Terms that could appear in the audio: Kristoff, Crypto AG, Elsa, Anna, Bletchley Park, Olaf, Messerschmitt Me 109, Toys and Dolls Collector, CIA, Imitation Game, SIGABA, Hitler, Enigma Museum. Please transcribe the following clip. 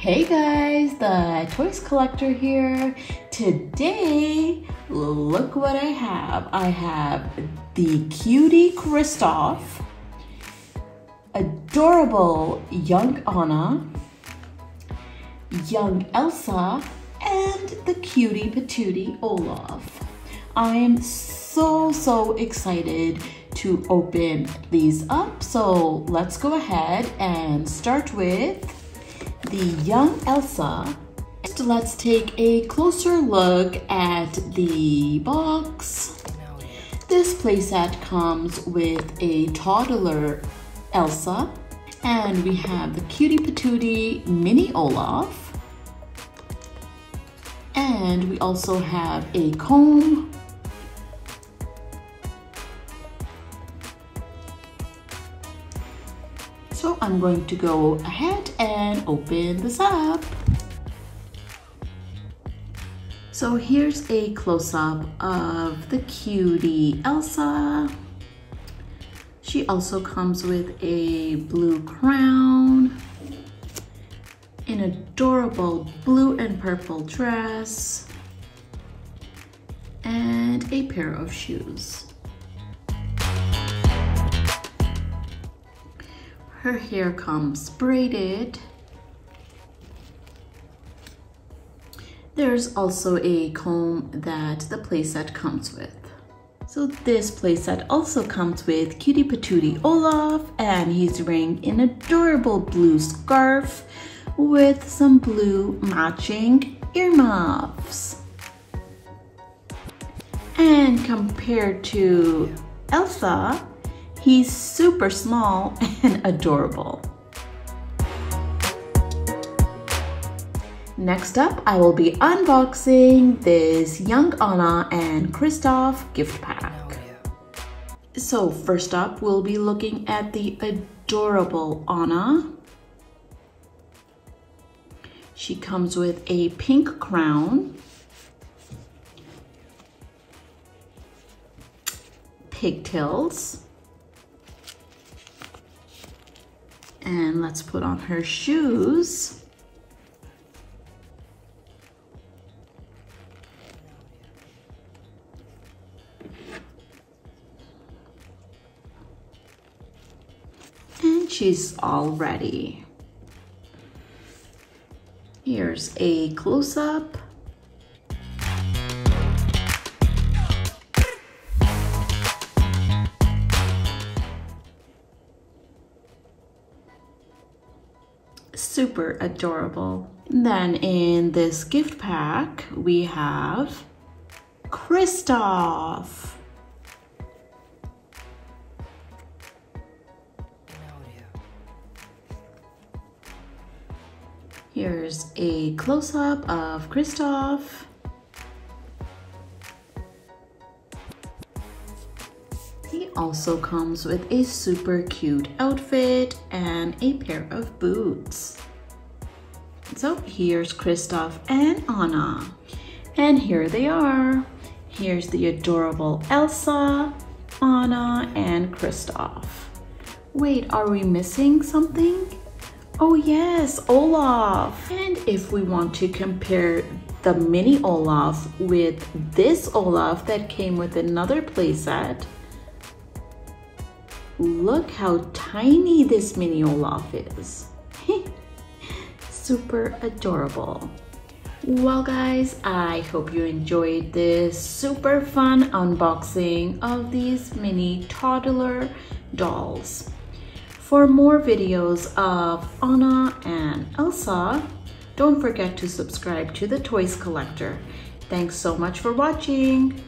Hey guys, the Toys Collector here. Today, look what I have. I have the cutie Kristoff, adorable young Anna, young Elsa, and the cutie patootie Olaf. I am so excited to open these up. So let's go ahead and start with the young Elsa. First, let's take a closer look at the box. This playset comes with a toddler Elsa, and we have the cutie patootie mini Olaf, and we also have a comb, so I'm going to go ahead and open this up. So here's a close-up of the cutie Elsa. She also comes with a blue crown, an adorable blue and purple dress, and a pair of shoes. Her hair comes braided. There's also a comb that the playset comes with. So this playset also comes with cutie patootie Olaf, and he's wearing an adorable blue scarf with some blue matching earmuffs. And compared to Elsa, he's super small and adorable. Next up, I will be unboxing this young Anna and Kristoff gift pack. So first up, we'll be looking at the adorable Anna. She comes with a pink crown, pigtails, and let's put on her shoes. And she's all ready. Here's a close-up. Super adorable. And then in this gift pack, we have Kristoff. Here's a close-up of Kristoff. He also comes with a super cute outfit and a pair of boots. So here's Kristoff and Anna. And here they are. Here's the adorable Elsa, Anna, and Kristoff. Wait, are we missing something? Oh yes, Olaf. And if we want to compare the mini Olaf with this Olaf that came with another playset, look how tiny this mini Olaf is. Super adorable. Well guys, I hope you enjoyed this super fun unboxing of these mini toddler dolls. For more videos of Anna and Elsa, don't forget to subscribe to the Toys Collector. Thanks so much for watching.